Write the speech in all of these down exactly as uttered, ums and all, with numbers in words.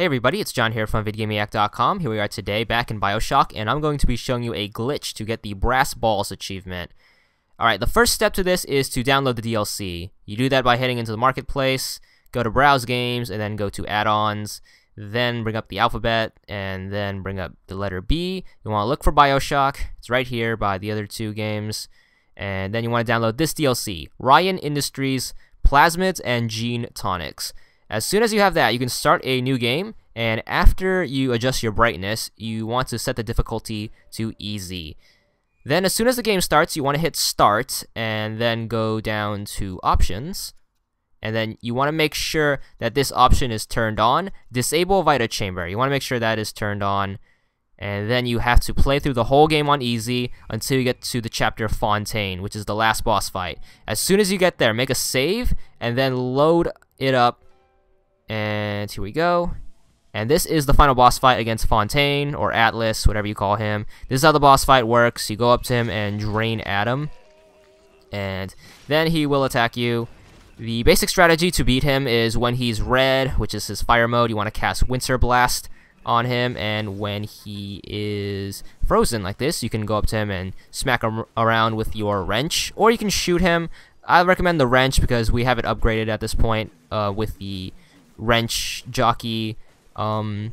Hey everybody, it's John here from vidgamiac dot com. Here we are today back in BioShock, and I'm going to be showing you a glitch to get the Brass Balls achievement. Alright, the first step to this is to download the D L C. You do that by heading into the marketplace, go to Browse Games, and then go to Add-ons, then bring up the alphabet, and then bring up the letter B. You want to look for BioShock, it's right here by the other two games, and then you want to download this D L C, Ryan Industries Plasmids and Gene Tonics. As soon as you have that, you can start a new game, and after you adjust your brightness, you want to set the difficulty to easy. Then as soon as the game starts, you want to hit start, and then go down to options, and then you want to make sure that this option is turned on. Disable Vita-Chamber, you want to make sure that is turned on, and then you have to play through the whole game on easy until you get to the chapter Fontaine, which is the last boss fight. As soon as you get there, make a save, and then load it up. And here we go. And this is the final boss fight against Fontaine, or Atlas, whatever you call him. This is how the boss fight works. You go up to him and drain at him, and then he will attack you. The basic strategy to beat him is when he's red, which is his fire mode, you want to cast Winter Blast on him, and when he is frozen like this, you can go up to him and smack him around with your wrench, or you can shoot him. I recommend the wrench because we have it upgraded at this point uh, with the Wrench Jockey um,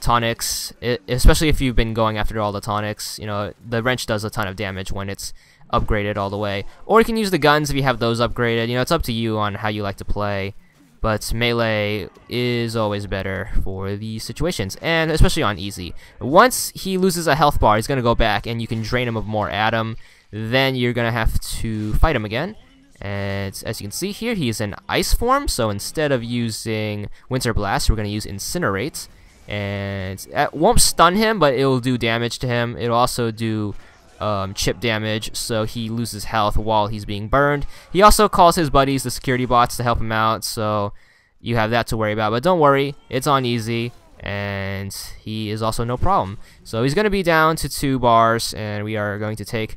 tonics, it, especially if you've been going after all the tonics. You know, the wrench does a ton of damage when it's upgraded all the way. Or you can use the guns if you have those upgraded. You know, it's up to you on how you like to play, but melee is always better for these situations, and especially on easy. Once he loses a health bar, he's gonna go back, and you can drain him of more atom. Then you're gonna have to fight him again. And as you can see here, he is in ice form, so instead of using Winter Blast, we're going to use Incinerate. And it won't stun him, but it will do damage to him. It will also do um, chip damage, so he loses health while he's being burned. He also calls his buddies, the security bots, to help him out, so you have that to worry about. But don't worry, it's on easy, and he is also no problem. So he's going to be down to two bars, and we are going to take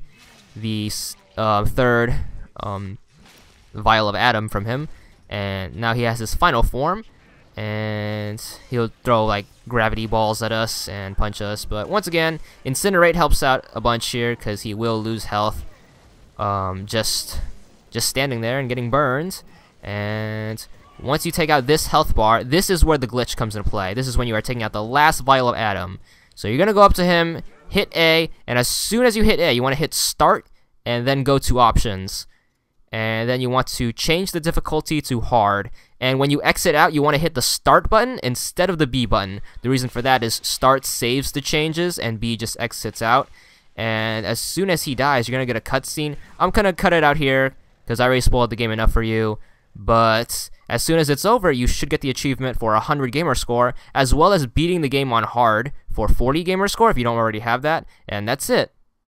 the uh, third... Um, vial of atom from him, and now he has his final form, and he'll throw like gravity balls at us and punch us. But once again, Incinerate helps out a bunch here because he will lose health um, just just standing there and getting burned. And once you take out this health bar, this is where the glitch comes into play. This is when you are taking out the last vial of atom. So you're gonna go up to him, hit A, and as soon as you hit A, you want to hit start and then go to options. And then you want to change the difficulty to hard. And when you exit out, you want to hit the start button instead of the B button. The reason for that is start saves the changes and B just exits out. And as soon as he dies, you're going to get a cutscene. I'm going to cut it out here because I already spoiled the game enough for you. But as soon as it's over, you should get the achievement for one hundred gamer score, as well as beating the game on hard for forty gamer score if you don't already have that. And that's it.